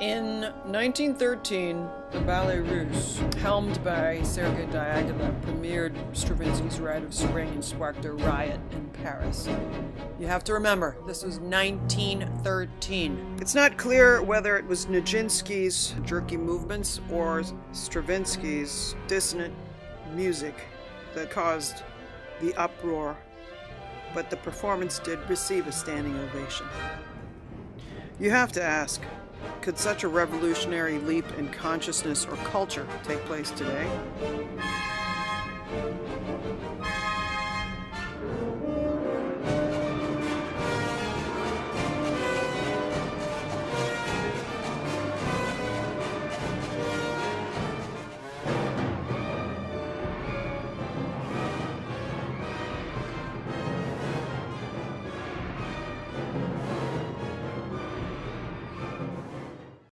In 1913, the Ballet Russe, helmed by Sergei Diaghilev, premiered Stravinsky's Rite of Spring and sparked a riot in Paris. You have to remember, this was 1913. It's not clear whether it was Nijinsky's jerky movements or Stravinsky's dissonant music that caused the uproar, but the performance did receive a standing ovation. You have to ask, could such a revolutionary leap in consciousness or culture take place today?